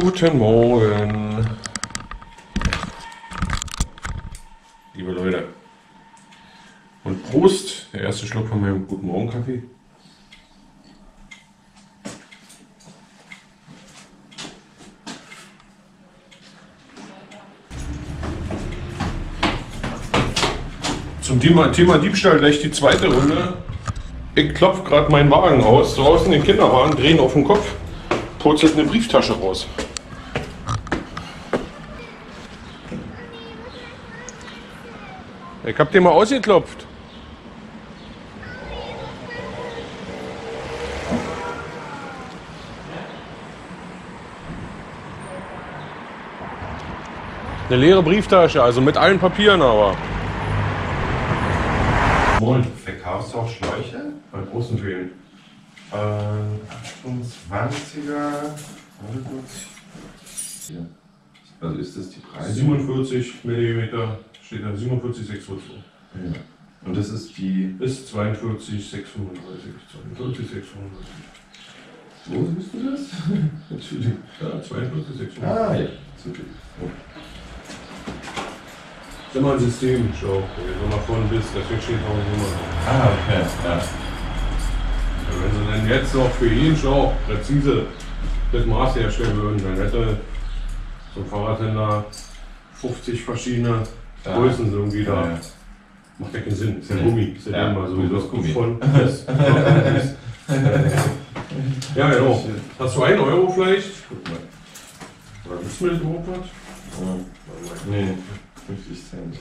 Guten Morgen, liebe Leute, und Prost, der erste Schluck von meinem Guten Morgen Kaffee. Zum Thema Diebstahl gleich die zweite Runde. Ich klopfe gerade meinen Wagen aus, draußen den Kinderwagen, drehen auf den Kopf, purzelt eine Brieftasche raus. Ich hab den mal ausgeklopft. Eine leere Brieftasche, also mit allen Papieren aber. Moin, verkaufst du auch Schläuche? Bei großen Türen. 28er. Also ist das die Preise? 47 mm. Steht dann 47,642. Ja. Und das ist die? Ist 42,635. 42,635. Wo bist du das? Natürlich. Ja, 42,635. Ah, ja. Natürlich. Okay. Das ist immer ein System, schau. Wenn du nach vorne bist, deswegen steht auch eine Nummer. Ah, okay. Ja. Wenn sie dann jetzt noch für jeden Schau präzise das Maß herstellen würden, dann hätte so ein Fahrradhändler 50 verschiedene Größen sind irgendwie da. Ja. Macht ja keinen Sinn. Ist ja Gummi. Ist ja immer so. Das kommt von. Ja, genau. Hast du 1 Euro vielleicht? Guck mal. Oder gibst du mir das überhaupt was? Nee. 50 Cent.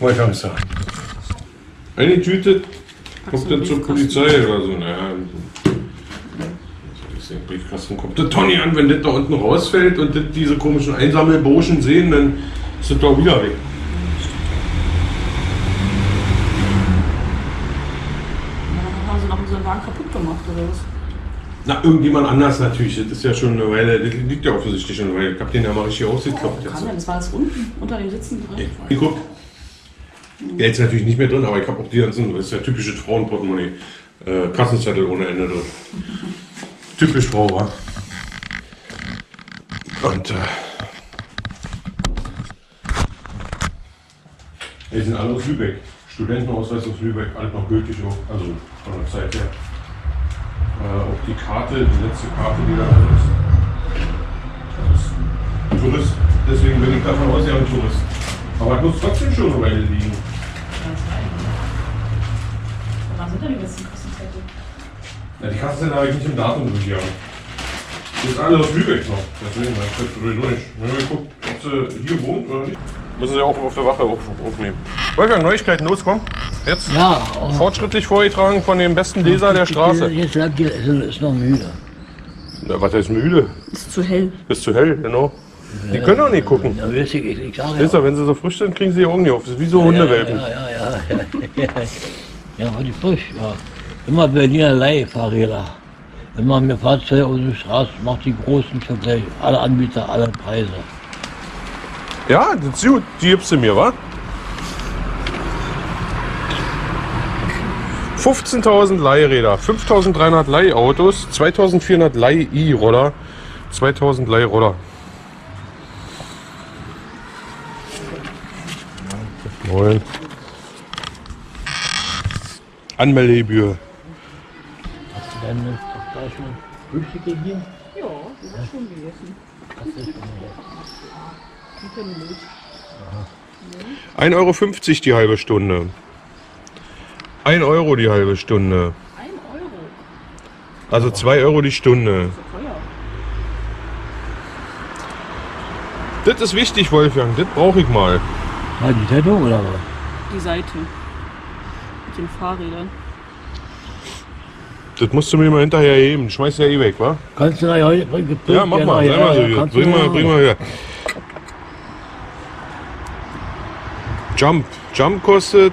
Wollhamster. Eine Tüte kommt dann zur Polizei oder so. Naja, so ein Briefkasten kommt der Toni an, wenn das da unten rausfällt und das diese komischen Einsammelburschen sehen, dann ist das doch wieder weg. Ja, haben sie noch unseren Wagen kaputt gemacht oder was? Na, irgendjemand anders natürlich, das ist ja schon eine Weile, das liegt ja offensichtlich schon eine Weile. Ich hab den ja mal richtig ausgeklopft. Ja, das war das unten, unter den Sitzen drin. Ich guck. Der ist natürlich nicht mehr drin, aber ich habe auch die ganzen, das ist ja typische Frauenportemonnaie, Kassenzettel ohne Ende drin. Typisch Frau, wa? Und hier sind alle aus Lübeck, Studentenausweis aus Lübeck, alles noch gültig, auch, also von der Zeit her. Auch die Karte, die letzte Karte, die da ist. Tourist, deswegen bin ich davon aus, ja, ein Tourist. Aber es muss trotzdem schon eine Weile liegen. Wann sind denn die letzten Kassenzettel? Na, die Kassenzettel habe ich nicht im Datum durchgegangen. Das ist alles aus Lübeck noch. Deswegen, ich krieg's sowieso nicht. Wenn man guckt, ob sie hier wohnt oder nicht. Müssen sie auch auf der Wache aufnehmen. Wolfgang, Neuigkeiten, loskommen. Jetzt ja, fortschrittlich vorgetragen von dem besten Leser der Straße. Jetzt ist noch müde. Na, was heißt müde? Ist zu hell. Ist zu hell, genau. Die können auch nicht gucken. Ja, ich sag, ja. Wenn sie so frisch sind, kriegen sie die Augen nicht auf. Das ist wie so Hundewelpen. Ja, war die frisch, ja. Immer Berliner Leihfahrräder. Wenn man mir Fahrzeuge auf die Straße macht, die großen Vergleiche. Alle Anbieter, alle Preise. Ja, das ist gut. Die gibst du mir, wa? 15.000 Leihräder, 5.300 Leihautos, 2.400 Leih-E-Roller, 2.000 Leihroller. Moin. Anmeldegebühr. Hast du deine Frühstücke hier? Ja, das ist schon gegessen. Das ist schon gegessen. 1,50 € die halbe Stunde. 1 € die halbe Stunde. 1 €? Also 2 € die Stunde. Das ist ja teuer. Das ist wichtig, Wolfgang. Das brauche ich mal. Ah, die Zeitung oder was? Die Seite. Mit den Fahrrädern. Das musst du mir mal hinterher heben. Schmeißt ja eh weg, wa? Kannst du da ja bringen? Ja, mach mal. Sei mal so gut. Bring mal her. Jump. Jump kostet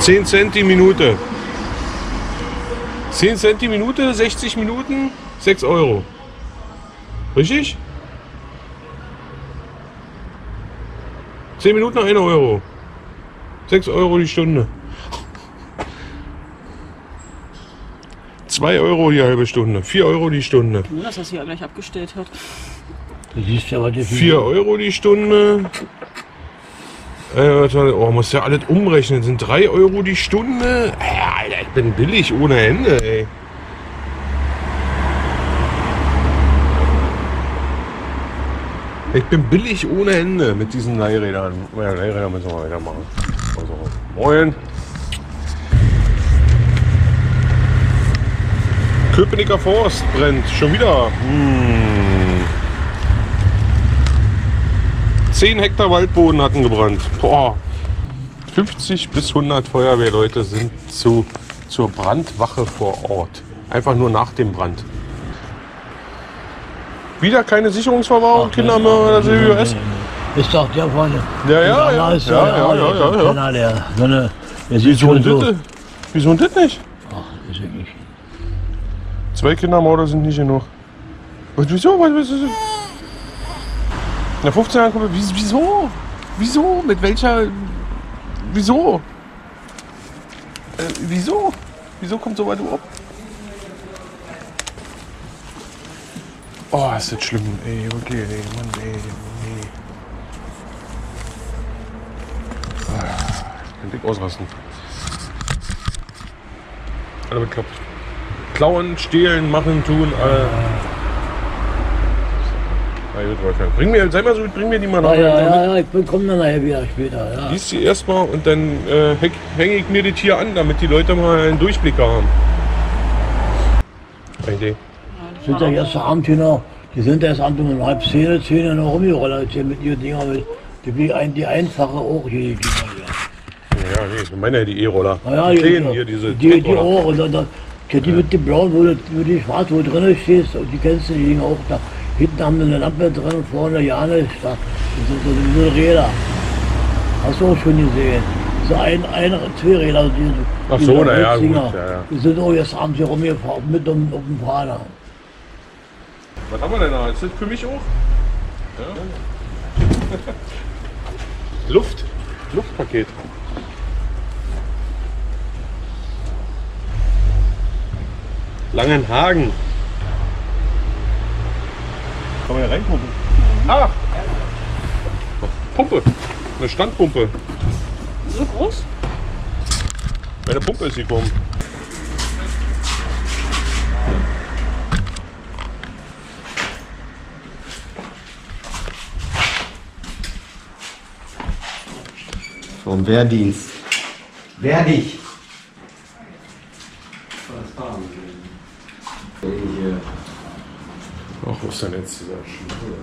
10 Cent die Minute. 10 Cent die Minute, 60 Minuten, 6 €. Richtig? 10 Minuten 1 €. 6 € die Stunde. 2 € die halbe Stunde. 4 € die Stunde. Nur, dass das hier gleich abgestellt hat. 4 € die Stunde. Oh, muss ja alles umrechnen. Das sind 3 € die Stunde. Alter, ich bin billig ohne Ende, ey. Ich bin billig ohne Ende mit diesen Leihrädern. Ja, Leihräder müssen wir weitermachen. Also, moin. Köpenicker Forst brennt schon wieder. 10 Hektar Waldboden hatten gebrannt. Boah. 50 bis 100 Feuerwehrleute sind zur Brandwache vor Ort. Einfach nur nach dem Brand. Wieder keine Sicherungsverwahrung, Kinder mehr oder CWS? Ist doch der vorne. Ja. Wieso und das nicht? Ach, ist ich nicht. 2 Kindermörder sind nicht genug. Und wieso? Na, 15 Jahren kommt. Wieso? Wieso? Mit welcher. Wieso? Wieso? Wieso kommt so weit ab? Oh, ist das schlimm, ey, okay, ey, Mann, ey, nee. Ich kann dick ausrasten. Alle bekloppt. Klauen, stehlen, machen, tun, alle. Bring mir, sei mal so gut, bring mir die mal nachher. Ja, ich komme dann nachher wieder später, ja. Lies sie erstmal und dann hänge ich mir das hier an, damit die Leute mal einen Durchblick haben. Eine Idee. Sind ja gestern Abend hier noch, die sind erst Abend um 9:30, 10 noch rumgerollt hier mit ihren Dinger, die einfache auch hier. Ja, nee, ich meine ja die E-Roller. Ja, die kleinen hier, diese die auch, und dann die mit dem blauen, wo die schwarz, wo drin stehst, und die kennst du, die Dinger auch da. Hinten haben wir eine Lampe drin und vorne ja nicht, da sind so Räder. Hast du auch schon gesehen. So zwei Räder, die so, naja, gut, ja. Die sind auch jetzt Abend hier rumgefahren, mit auf dem Fahrer. Was haben wir denn da? Ist das für mich auch? Ja. Luftpaket. Langenhagen. Kann man ja reingucken. Ah! Pumpe. Eine Standpumpe. So groß? Meine Pumpe ist gekommen. Vom Wehrdienst. Wehrdicht. Ach, wo ist denn jetzt dieser Schlüssel?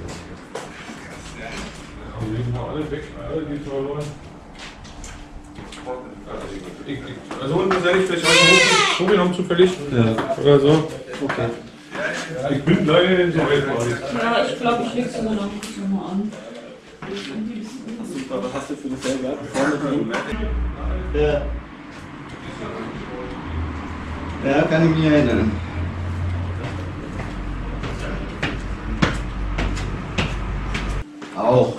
Die legen mal alle weg, alle die verloren. Also unten muss ja nicht vielleicht hochgenommen zufällig. Ja. Oder so. Okay. Ja, ich bin leider nicht so weit. Ja, ich glaube, ich leg's immer noch mal an. Was hast du für das selber? Ja. Ja, kann ich mich erinnern. Auch.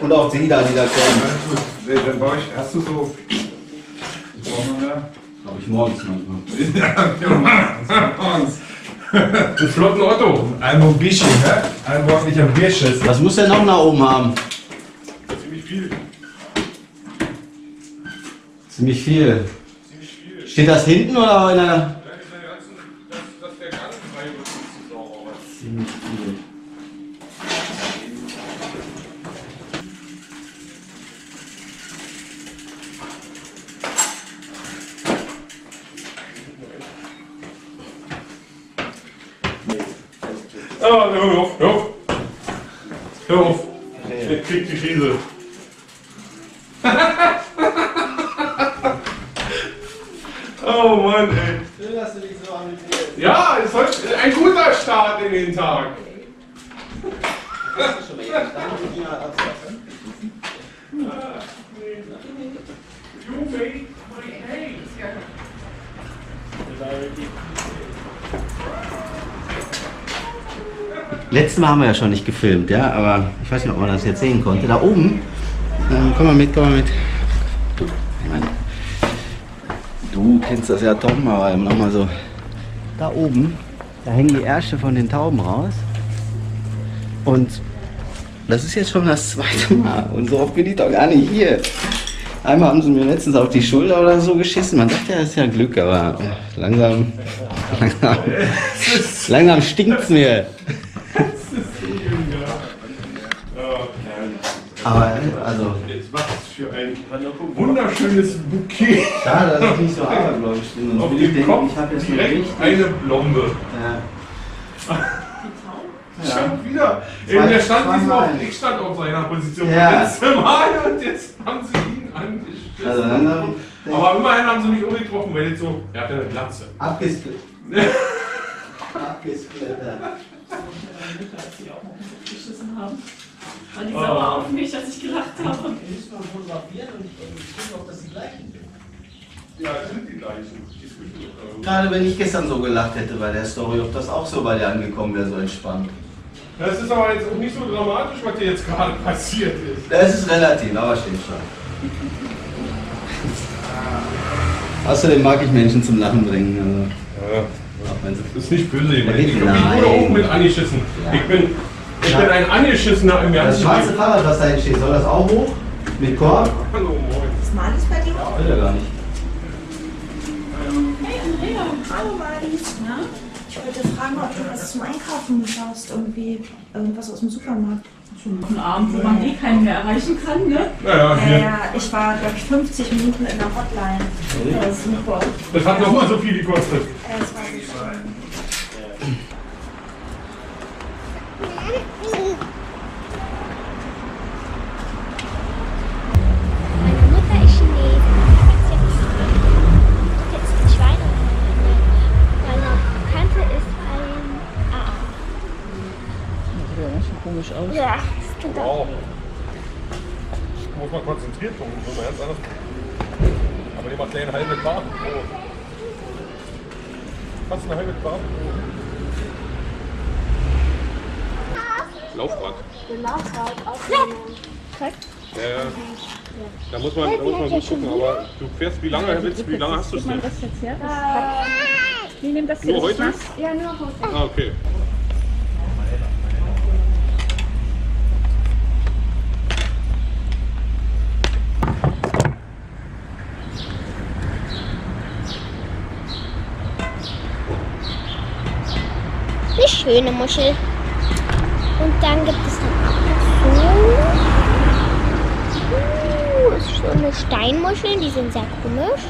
Und auch die da, die da kommen. Dann war ich erst so. Glaube ich morgens manchmal. Ja, morgens. Mit flotten Otto. Ein Bierchen, ne? Ein ordentlicher Bierschiss. Was muss der noch nach oben haben? Ziemlich viel. Steht das hinten oder in der... Nein, dass der Gang frei wird, ist sauber. Ziemlich viel. hör auf, hör auf. Hör auf. Ich krieg die Krise. Oh Mann, ey. Schön, dass du dich so amüsierst. Ja, ist heute ein guter Start in den Tag. Hast du schon mal jeden Tag mit jemand abschaffen? You made my day. Letztes Mal haben wir ja schon nicht gefilmt, ja, aber ich weiß nicht, ob man das jetzt sehen konnte. Da oben, komm mal mit, komm mal mit. Du kennst das ja, Tauben, aber nochmal so. Da oben, da hängen die Ärsche von den Tauben raus. Und das ist jetzt schon das zweite Mal. Und so oft bin ich doch gar nicht hier. Einmal haben sie mir letztens auf die Schulter oder so geschissen. Man sagt ja, das ist ja Glück, aber langsam stinkt's mir. Aber, also. Jetzt macht es für ein wunderschönes Bouquet. Schade, dass ich nicht so abergläubisch bin. Auf dem Kopf direkt eine Blombe. Ja. Ja. Schon wieder. Eben, der stand diesmal auf, ich stand auf seiner Position. Ja. Letztes Mal und jetzt haben sie ihn angeschissen. Also aber immerhin haben sie mich umgetroffen, weil jetzt so, er hat ja eine Glatze. Abgesplittert. Abgesplittert. Als die auch mal geschissen haben. War die sauer auf mich, als ich gelacht habe. Wir müssen mal fotografieren und ich gucke, ob das die gleichen sind. Ja, das sind die gleichen. Gerade wenn ich gestern so gelacht hätte bei der Story, ob das auch so bei dir angekommen wäre, so entspannt. Das ist aber jetzt auch nicht so dramatisch, was dir jetzt gerade passiert ist. Das ist relativ, aber stimmt schon. Außerdem mag ich Menschen zum Lachen bringen. Also. Ja. Das ist nicht böse, ich wurde oben mit angeschissen. Ja. Ich bin ein Angeschissener im Ganzen. Das schwarze Fahrrad, was da entsteht, soll das auch hoch? Mit Korb? Hallo, moin. Ist Malis bei dir hoch? Will er gar nicht. Hey Andrea, hallo Malis. Na? Ich wollte fragen, ob du was zum Einkaufen schaust, irgendwie irgendwas aus dem Supermarkt. Schon einen Abend, wo man eh keinen mehr erreichen kann, ne? Ja, ich war, glaube ich, 50 Minuten in der Hotline. Okay. Das ist super. Das hat nochmal so viel gekostet. Das war nicht schön. Komisch aus. Ja, das klingt auch. Ich muss mal konzentriert gucken, das muss mal ganz anders. Aber die macht ja eine halbe Quart. Fast eine halbe Quart. Laufrad. Laufrad auf dem da muss man gucken, aber du fährst wie lange, wie lange hast du es denn? Nur heute? Ja, nur heute. Ah, okay. Eine schöne Muschel. Und dann gibt es noch so eine Steinmuschel, die sind sehr komisch.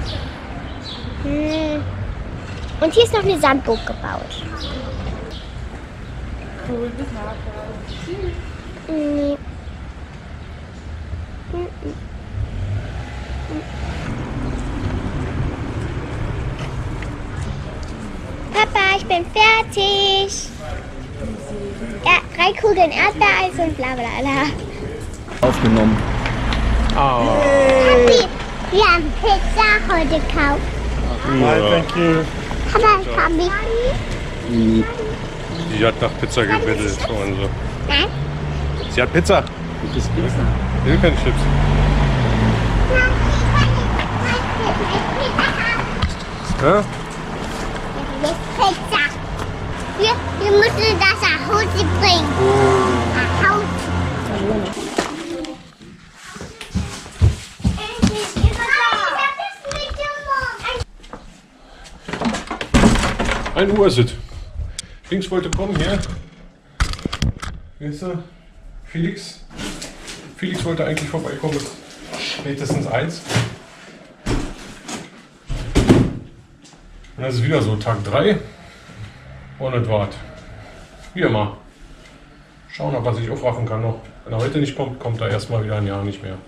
Und hier ist noch eine Sandburg gebaut. Cool, Papa, ich bin fertig. Ja, 3 Kugeln Erdbeereis und bla bla bla. Aufgenommen. Oh. Papi, wir haben Pizza heute gekauft. Nein, aber Papi. Sie hat nach Pizza gebettelt. Nein? Sie hat Pizza. Das ist Pizza. Wir haben keine Chips. Ja? Pizza. Wir müssen das nach Hause bringen. Nach Hause. Ein Uhr ist es. Links wollte kommen hier. Weißt du, Felix. Felix wollte eigentlich vorbeikommen. Spätestens 1. Und das ist wieder so Tag 3 und das war's. Wie immer. Schauen, ob er sich aufraffen kann noch. Wenn er heute nicht kommt, kommt er erstmal wieder ein Jahr nicht mehr.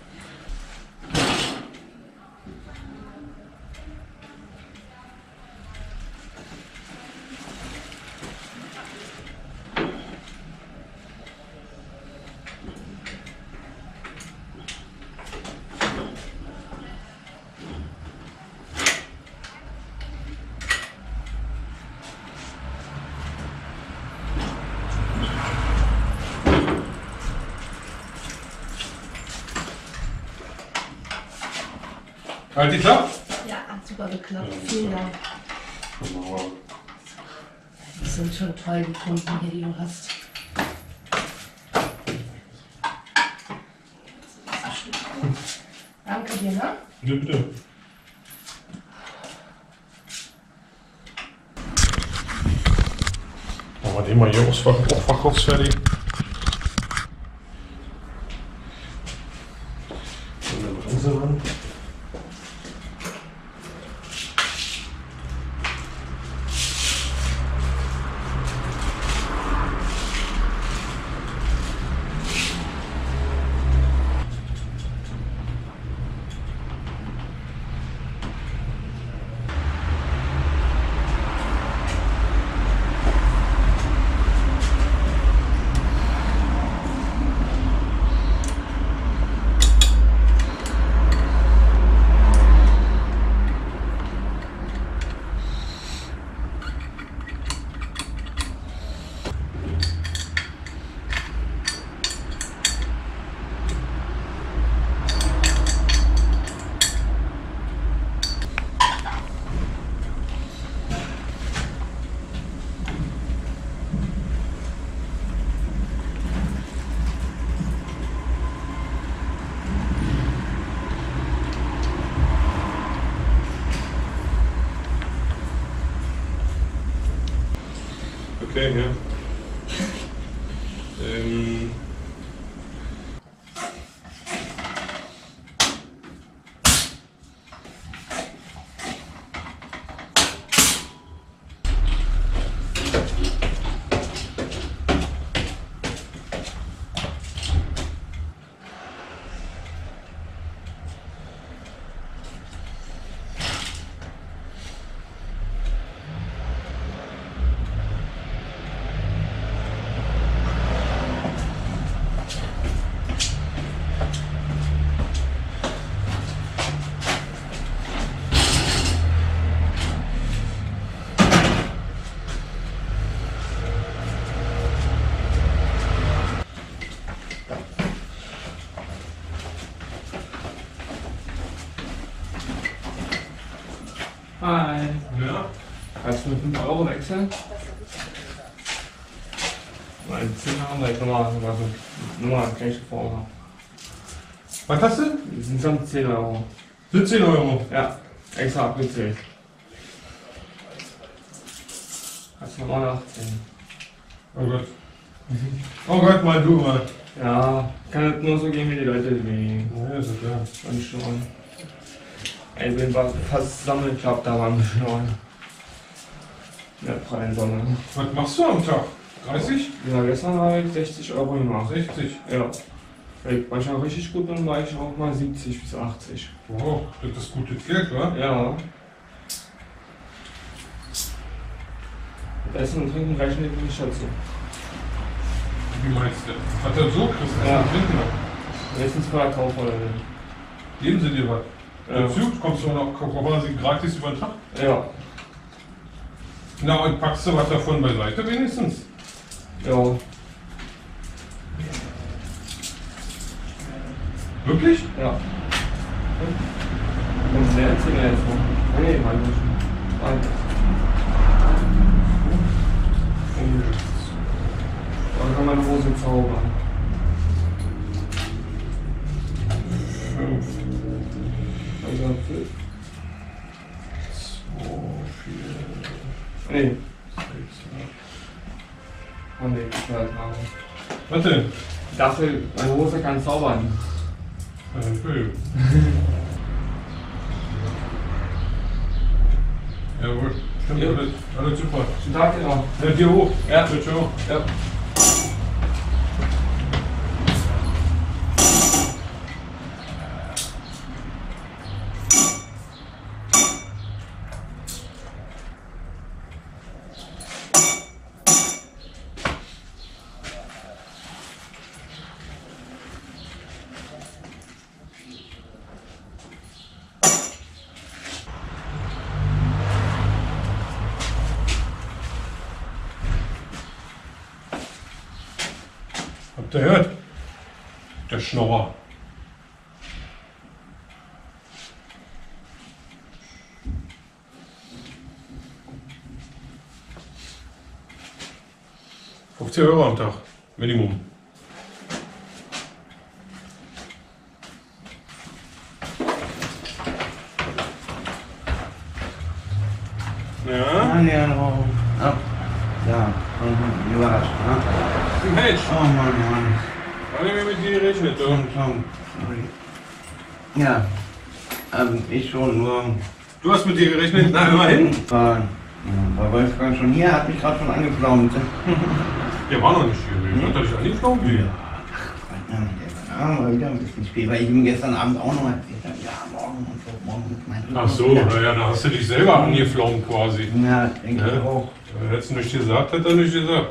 Hat die geklappt? Ja, hat super geklappt. Ja, vielen Dank. Wunderbar. Die sind schon toll, die Kunden hier, die du hast. Danke dir, ne? Ja, bitte. Machen wir den mal hier auch verkaufsfertig. Okay, ja. Hi. Ja. Kannst du mit 5 Euro wechseln? Nein, 10 haben wir jetzt nochmal eine gleiche Form. Was hast du? Das sind schon 10 Euro. 17 Euro? Ja, extra abgezählt. Hast du nochmal 18. Oh Gott. Oh Gott, mal du mal. Ja, kann das nur so gehen, wie die Leute gehen. Ja, ist klar. Und schon. Ich bin fast zusammengeklappt, da waren wir schon in der freien Sonne. Was machst du am Tag? 30? Ja, gestern habe ich 60 Euro gemacht. 60? Ja. Weil ich auch richtig gut bin, war ich auch mal 70 bis 80. Wow, das ist gutes Geld, oder? Ja. Mit Essen und Trinken reichen die nicht dazu. Wie meinst du? Hat er so Christ? Essen und Trinken? Letztens bei der Kaufhäuser. Geben sie dir was? Zug, kommst du noch quasi gratis über den Tag? Ja. Na und packst du was davon beiseite wenigstens? Ja. Wirklich? Ja. Und sehr erzählen jetzt. Nee, mein Gott. Danke. Da kann man Hose zaubern. 5. 2, 4... Nee. 6, ne? Was denn? Ich dachte, meine Hose kann zaubern. Entschuldigung. Jawohl. Stimmt, ja. Alles super. Schönen Tag dir noch. Ja, dir hoch. Ja. Ciao. Ja. Habt ihr gehört? Der Schnorrer. €50 am Tag, Minimum. Ja? Nein, ja, no. Ab. Da. Ja, war's. Mensch! Oh Mann, Mann. Wann haben wir mit dir gerechnet, du? Sorry. Ja. Ich schon, nur... Du hast mit dir gerechnet? Nein, immerhin. Ja, war Wolfgang schon hier, hat mich gerade schon angepflaumt. Der war noch nicht hier. Hat er dich angepflaumt? Ja. Ach, der war mal wieder ein bisschen spät, weil ich ihm gestern Abend auch noch erzählt habe. Ja, morgen und so, morgen ist mein... Ach so, naja, da hast du dich selber angeflaumt quasi. Ja, denke ich auch. Hättest du nicht gesagt, hätte er nicht gesagt.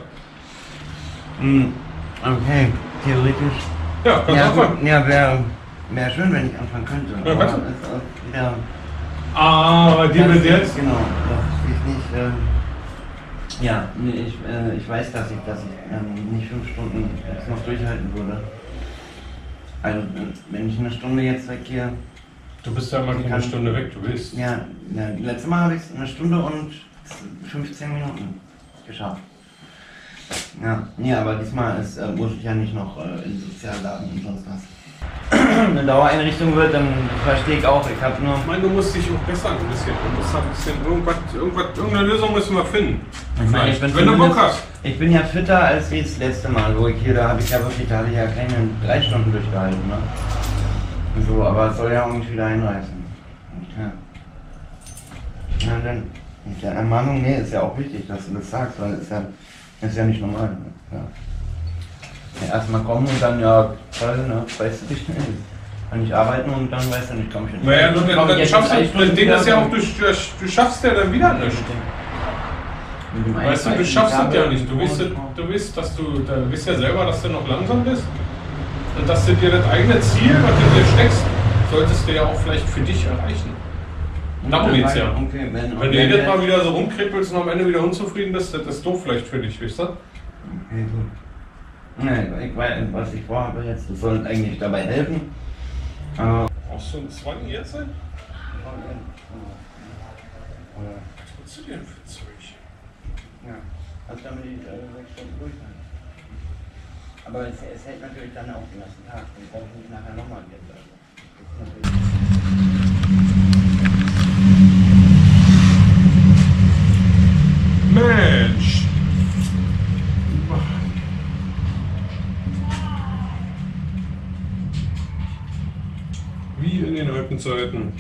Okay, theoretisch. Ja, kannst anfangen. Ja, wäre schön, wenn ich anfangen könnte. Ja, kannst du. Ja. Ah, bei dir bis jetzt? Genau, das ist nicht... ja, ich weiß, dass ich nicht 5 Stunden jetzt noch durchhalten würde. Also, wenn ich 1 Stunde jetzt weg hier... Du bist ja mal eine Stunde weg, du willst. Ja, letztes Mal habe ich es 1 Stunde und 15 Minuten geschafft. Ja, nee, aber diesmal ist ich ja nicht noch in Sozialladen und sonst was. Eine Dauereinrichtung wird, dann verstehe ich auch. Ich habe nur... Ich meine, du musst dich auch bessern ein bisschen. Du musst ein bisschen irgendeine Lösung müssen wir finden. Ich bin, wenn du Bock hast. Ich bin ja fitter als wie das letzte Mal, wo ich hier, da habe ich ja keine 3 Stunden durchgehalten. Ne? So, aber es soll ja auch nicht wieder einreißen. Ja. Na dann, mit der Ermahnung, nee, ist ja auch wichtig, dass du das sagst, weil es ja, ist ja nicht normal. Ne? Ja. Ja, erstmal kommen und dann, ja, toll, ne, weißt du dich nicht. Wenn ich arbeiten und dann weißt du nicht, komm ich nicht. Naja, dann schaffst du das Ding, das ja auch, du schaffst ja dann wieder nicht. Weißt du, du schaffst es ja nicht. Du weißt ja selber, dass du noch langsam bist. Und dass du dir das eigene Ziel, was du dir steckst, solltest du ja auch vielleicht für dich erreichen. Darum geht's ja. Okay, wenn du jedes Mal wieder so rumkribbelst und am Ende wieder unzufrieden bist, das ist doof vielleicht für dich, weißt du? Okay, gut. Nein, ich weiß nicht, was ich vorhabe jetzt. Das soll eigentlich dabei helfen. Brauchst du einen Zwang jetzt? Oder was willst du denn für Zeug? Ja, also damit ich 6 Stunden durchhalte. Aber es hält natürlich dann auch den ganzen Tag. Dann brauche ich nachher nochmal wieder. Zeiten.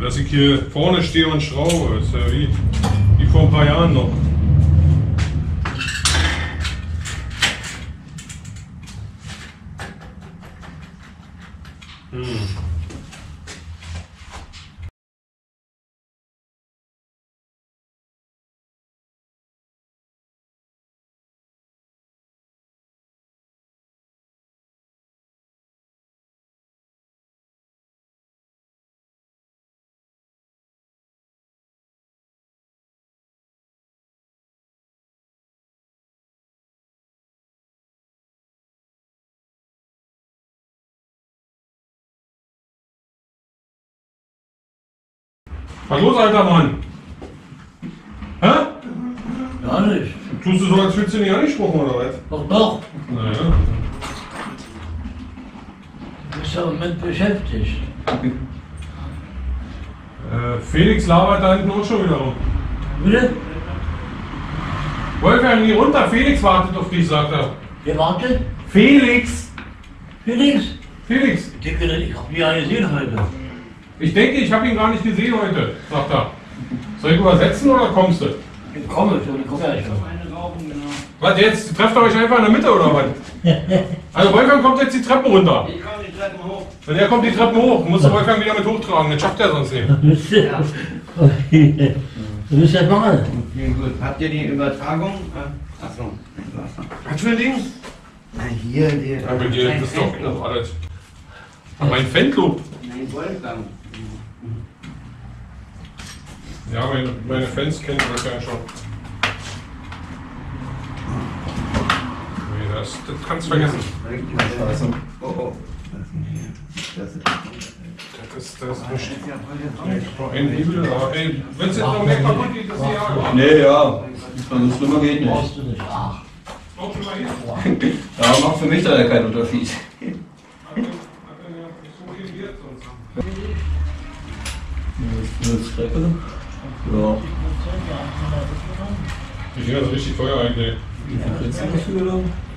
Dass ich hier vorne stehe und schraube, ist ja wie vor ein paar Jahren noch. Was los, alter Mann? Hä? Gar nicht. Tust du so, als würdest du nicht angesprochen, oder was? Doch, doch. Naja. Du bist ja mit beschäftigt. Felix labert da hinten auch schon wieder rum. Bitte? Wolfgang, geh runter. Felix wartet auf dich, sagt er. Wer wartet? Felix. Felix? Felix. Ich denke, ich hab ihn ja gesehen heute. Ich denke, ich habe ihn gar nicht gesehen heute, sagt er. Soll ich übersetzen oder kommst du? Ich komme, ich komme ja nicht. Was, jetzt trefft ihr euch einfach in der Mitte oder was? Also Wolfgang kommt jetzt die Treppen runter. Ich komme die Treppen hoch. Wenn er kommt die Treppen hoch, muss Wolfgang wieder mit hochtragen, das schafft er sonst nicht. Du bist ja normal. Okay, gut. Habt ihr die Übertragung? Achso. Was für ein Ding? Nein, hier, hier. Aber dir ist das doch noch alles. Mein Fanclub. Nein, Wolfgang. Ja, meine Fans kennen das ja schon. Nee, das kannst du vergessen. Oh, oh. Wenn es jetzt noch mehr kaputt geht, ist ja. Nee, ja. So schlimmer geht nicht. Brauchst du nicht. Ja, macht für mich da ja keinen Unterschied. Jetzt Treppe? Ja. Die sind also richtig teuer eigentlich.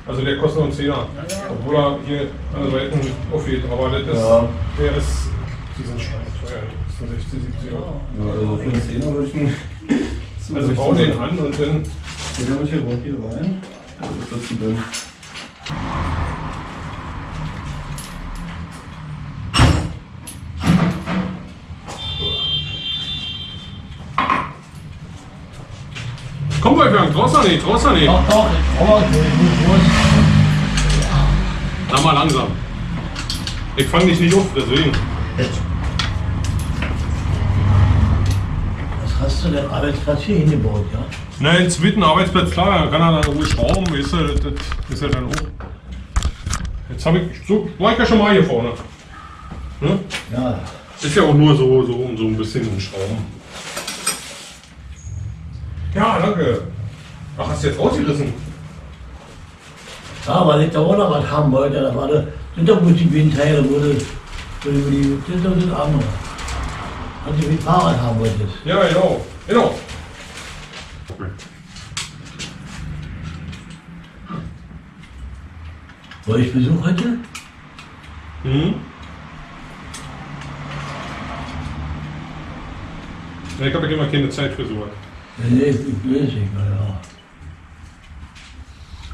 Also der kostet uns 10er. Obwohl er hier an der Seite aufgeht, aber das ja. Der ist. Die sind scheiße teuer. Das sind 60, 70 Euro. Ja, also für den 10er würde ich ihn. Also bau den an und dann. Den habe ich hier rein. Also das ist dann. Komm, Wolfgang, draußen nicht. Doch, na mal langsam. Ich fange dich nicht auf, deswegen. Was hast du denn Arbeitsplatz hier hingebaut, ja? Nein, einen zweiten Arbeitsplatz, klar, da kann er dann ruhig schrauben, weißt du, das ist ja dann hoch. Jetzt habe ich, so war ich ja schon mal hier vorne. Ne? Ja. Ist ja auch nur so ein bisschen Schrauben. Ja, danke. Ach, hast du jetzt rausgerissen? Ja, weil ich da auch noch was haben wollte. Da war der Winterbuch-Teile, wo die Winter und das andere. Hat du viel Fahrrad haben wolltest. Ja, genau. Wollte ich Besuch heute? Mhm. Ja, ich habe immer keine Zeit für sowas. Nee, ich ja.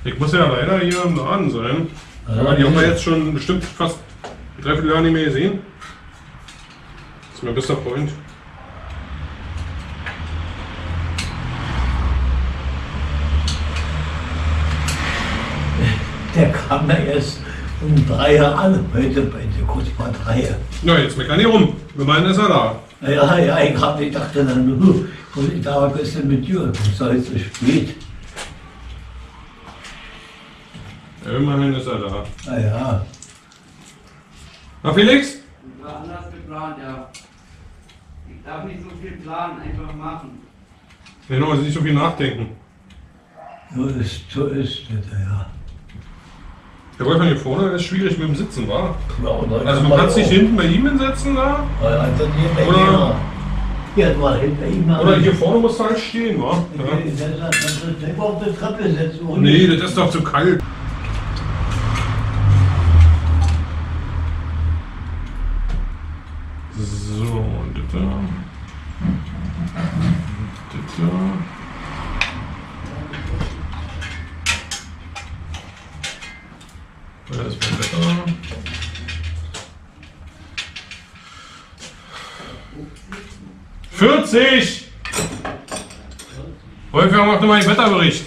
Ich muss ja leider hier im Laden sein. Also aber die haben wir jetzt schon bestimmt fast 3 Jahre nicht mehr gesehen. Das ist mein bester Freund. Der kam ja erst um 3 Uhr an, heute kurz vor 3 Uhr. Na, jetzt meckern die rum. Wir meinen, ist er da. Ja, ich dachte dann, und ich da ein bisschen mit dir, ich sei zu spät. Immerhin ist er da. Na ja. Na Felix? Das war anders geplant, ja. Ich darf nicht so viel planen, einfach machen. Genau, also nicht so viel nachdenken. Ja, so ist das, ja. Der Wolfgang hier vorne ist schwierig mit dem Sitzen, wa? Genau, also man kann sich hinten bei ihm hinsetzen, da? Oder? Ja, mal hinter ihm. Oder hier vorne musst du halt stehen, wa? Ja. Nee, auf der Treppe setzen. Nee, das ist doch zu kalt. So, und das da. Das ist mein Wetter. Wolfgang macht nochmal den Wetterbericht.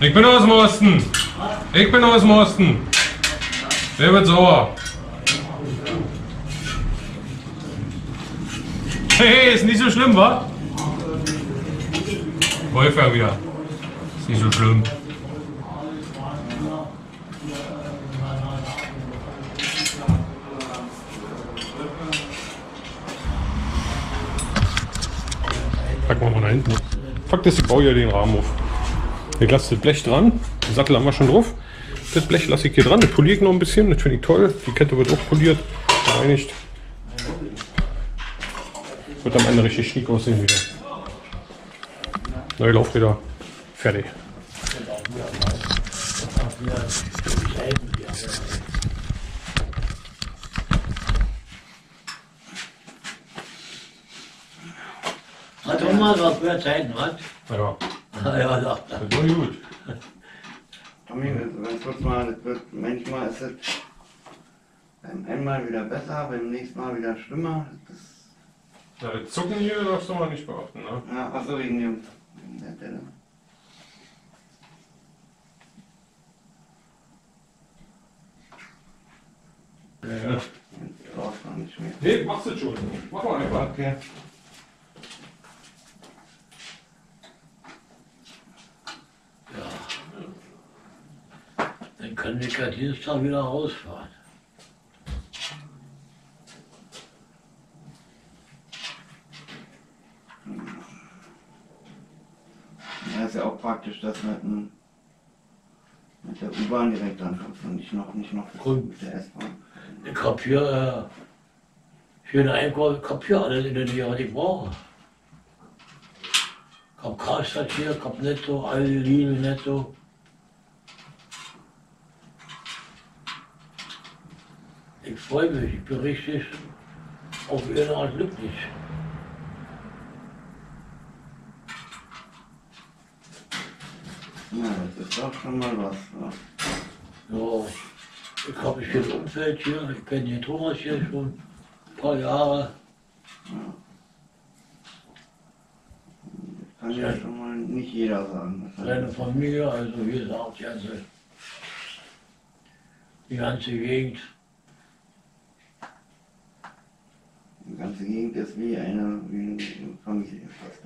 Ich bin aus dem Osten. Wer wird sauer? Hey, ist nicht so schlimm, wa? Wolfgang wieder. Ist nicht so schlimm. Pack mal nach hinten. Fakt ist, ich baue hier den Rahmen auf. Ich lasse das Blech dran, den Sattel haben wir schon drauf. Das Blech lasse ich hier dran, das poliere ich noch ein bisschen, das finde ich toll. Die Kette wird auch poliert, gereinigt. Wird am Ende richtig schick aussehen wieder. Neue Laufräder. Fertig. Hat doch mal was für Zeiten, was? Ja. Ja, doch. Das ist nur gut. Manchmal ist es beim einmal wieder besser, beim nächsten Mal wieder schlimmer. Ja, das Zucken hier darfst du mal nicht beachten, ne? Ja, achso, wegen der Delle. Ja. Das brauchst du noch nicht mehr. Nee, machst du schon. Mach mal einfach. Okay. Ja. Dann können wir gleich Dienstag wieder rausfahren. Ja, ist ja auch praktisch, dass man mit der U-Bahn direkt ankommt und nicht noch mit der S-Bahn. Ich hab hier für den Einkauf, ich hab hier alles in der Nähe, was ich brauche. Ich hab Karstadt hier, ich hab Netto, alle Lidl, Netto. Ich freue mich, ich bin richtig auf irgendeine Art glücklich. Ja, das ist doch schon mal was. Ja. Ja. Ich habe hier das Umfeld hier, ich kenne den Thomas hier schon ein paar Jahre. Ja. Das kann ja schon mal nicht jeder sagen. Seine Familie, also wie gesagt, die ganze Gegend. Die ganze Gegend ist wie eine Familie fast.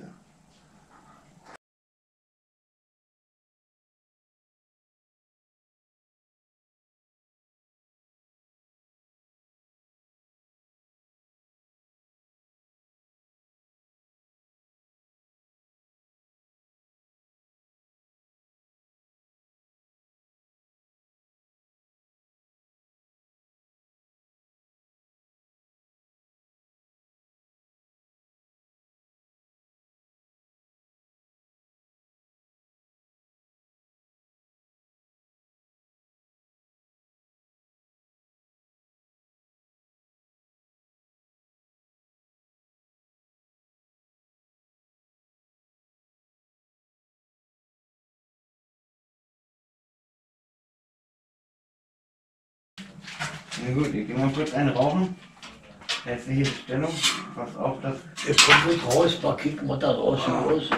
Na gut, ich geh mal kurz einen rauchen. Letztliche Stellung. Pass auf, dass. Ich komme nicht raus, mal kicken, was da draußen los ist.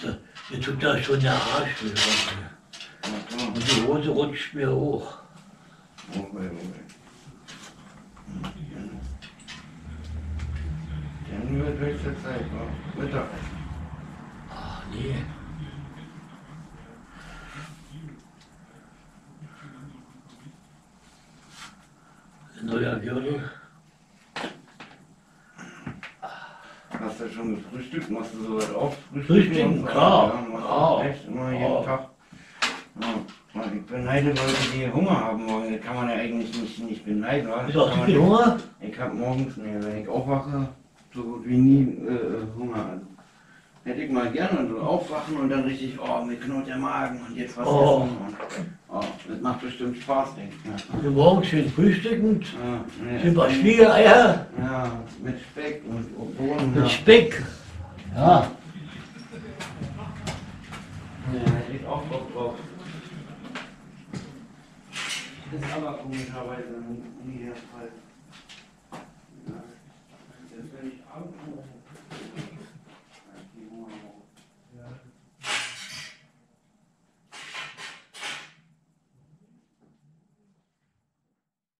Ja. Mir tut da schon der Arsch weh. Ja, und die Hose rutscht mir hoch. Okay. Dann wird höchste Zeit, ne? Mittagessen. Ach nee. Neuer Gürtel. Hast du schon gefrühstückt? Machst du so weit auf? Frühstücken? Klar. Echt immer jeden Tag. Ja. Ich beneide Leute, die Hunger haben morgen. Das kann man ja eigentlich nicht beneiden. Hast du viel Hunger? Ich hab morgens, wenn ich aufwache, so gut wie nie Hunger. Also, hätte ich mal gerne und so aufwachen und dann richtig, mir knurrt der Magen und jetzt was essen. Das macht bestimmt Spaß, denke ich. Ja. Morgens schön frühstücken, ein paar Spiegeleier. Ja, mit Speck und Bohnen. Mit Speck? Ja. Ja, da liegt auch drauf. Das ist aber komischerweise nie der Fall.